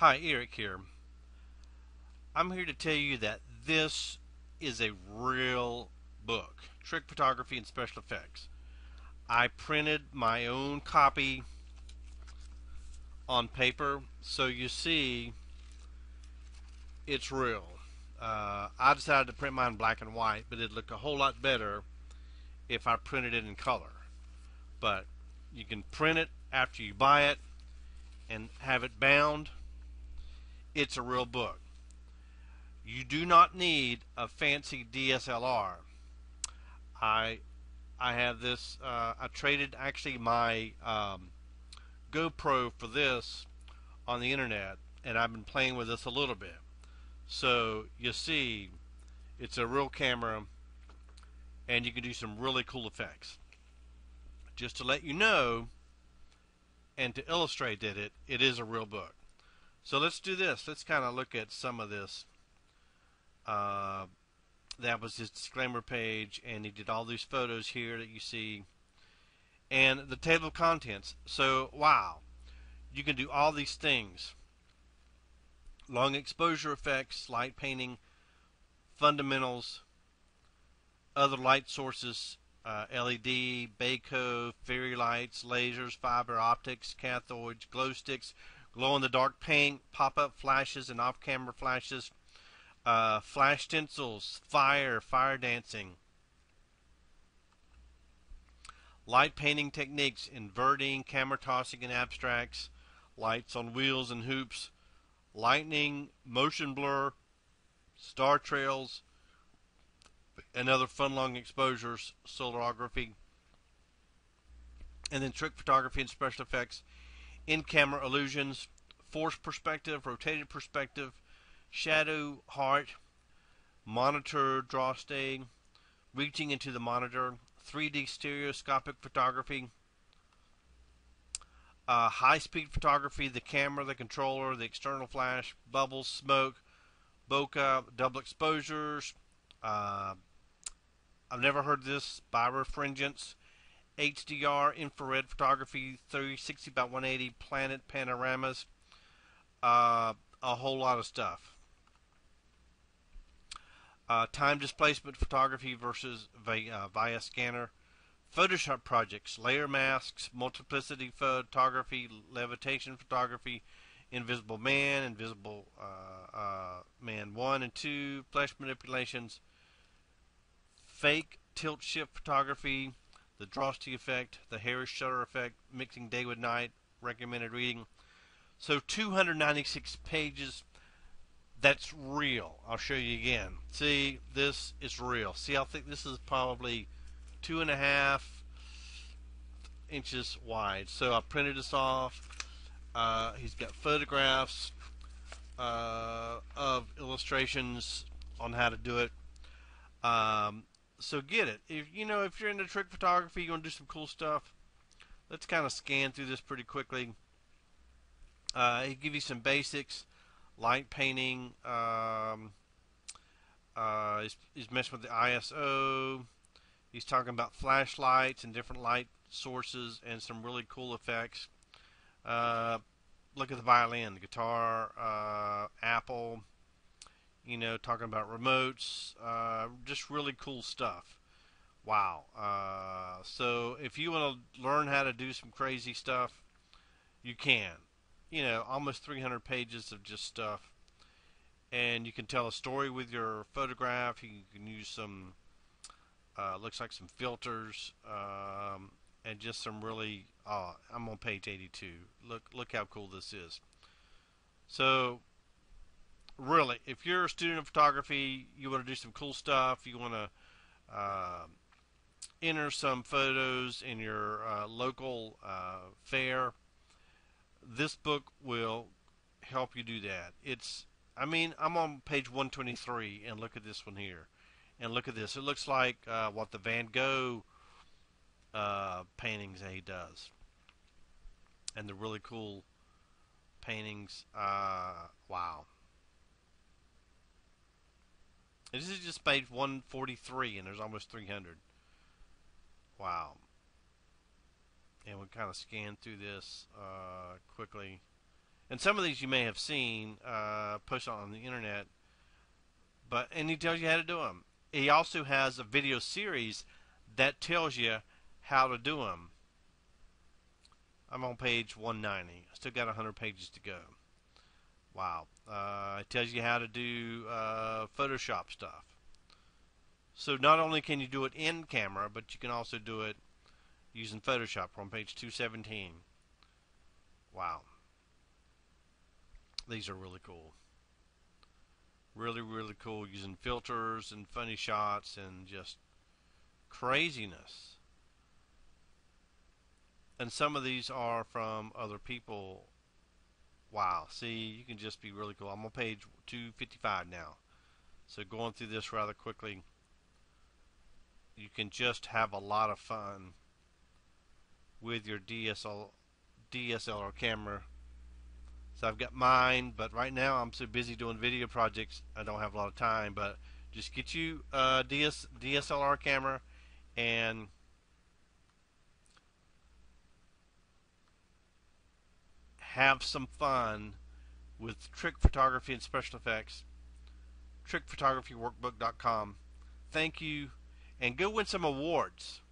Hi, Eric here. I'm here to tell you that this is a real book, Trick Photography and Special Effects. I printed my own copy on paper, so you see it's real. I decided to print mine black and white, but it'd look a whole lot better if I printed it in color. But you can print it after you buy it and have it bound. It's a real book. You do not need a fancy DSLR. I have this. I traded actually my GoPro for this on the internet, and I've been playing with this a little bit. So you see, it's a real camera, and you can do some really cool effects. Just to let you know, and to illustrate that it is a real book. So let's do this. Let's kind of look at some of this. That was his disclaimer page, and he did all these photos here that you see, and the table of contents. So wow, you can do all these things: long exposure effects, light painting, fundamentals, other light sources, LED, Baco, fairy lights, lasers, fiber optics, cathodes, glow sticks, glow-in-the-dark paint, pop-up flashes and off-camera flashes, flash stencils, fire dancing, light painting techniques, inverting, camera tossing and abstracts, lights on wheels and hoops, lightning, motion blur, star trails, and other fun long exposures, solarography, and then trick photography and special effects, in-camera illusions, forced perspective, rotated perspective, shadow, heart, monitor, Drosti, reaching into the monitor, 3D stereoscopic photography, high-speed photography, the camera, the controller, the external flash, bubbles, smoke, bokeh, double exposures. I've never heard this, Birefringence, HDR, infrared photography, 360 by 180, planet panoramas, a whole lot of stuff. Time displacement photography versus via scanner, Photoshop projects, layer masks, multiplicity photography, levitation photography, Invisible Man, Invisible Man 1 and 2, flesh manipulations, fake tilt shift photography, the Drosti effect, the Harris shutter effect, mixing day with night, recommended reading. So 296 pages. That's real. I'll show you again. See, this is real. See, I think this is probably 2.5 inches wide. So I printed this off. He's got photographs of illustrations on how to do it. So get it. If you're into trick photography, you want to do some cool stuff. Let's kind of scan through this pretty quickly. He'll give you some basics. Light painting, he's messing with the ISO, he's talking about flashlights and different light sources and some really cool effects. Look at the violin, the guitar, Apple, talking about remotes, just really cool stuff. Wow. So if you want to learn how to do some crazy stuff, you can. Almost 300 pages of just stuff, and you can tell a story with your photograph. You can use some looks like some filters, and just some really I'm on page 82. Look how cool this is. So really, if you're a student of photography, you want to do some cool stuff, you want to enter some photos in your local fair, this book will help you do that. I'm on page 123, and look at this one here, and look at this. It looks like what the Van Gogh paintings that he does, and the really cool paintings. Wow, this is just page 143, and there's almost 300. Wow. And we'll kind of scan through this quickly. And some of these you may have seen posted on the internet, but and he tells you how to do them. He also has a video series that tells you how to do them. I'm on page 190. I still got 100 pages to go. Wow. It tells you how to do Photoshop stuff. So not only can you do it in camera, but you can also do it using Photoshop. We're on page 217. Wow. These are really cool. Really, really cool, using filters and funny shots and just craziness. And some of these are from other people. Wow, see, you can just be really cool. I'm on page 255 now. So going through this rather quickly, you can just have a lot of fun with your DSLR camera. So I've got mine, but right now I'm so busy doing video projects, I don't have a lot of time. But just get you a DSLR camera and have some fun with trick photography and special effects. TrickPhotographyWorkbook.com. Thank you, and go win some awards.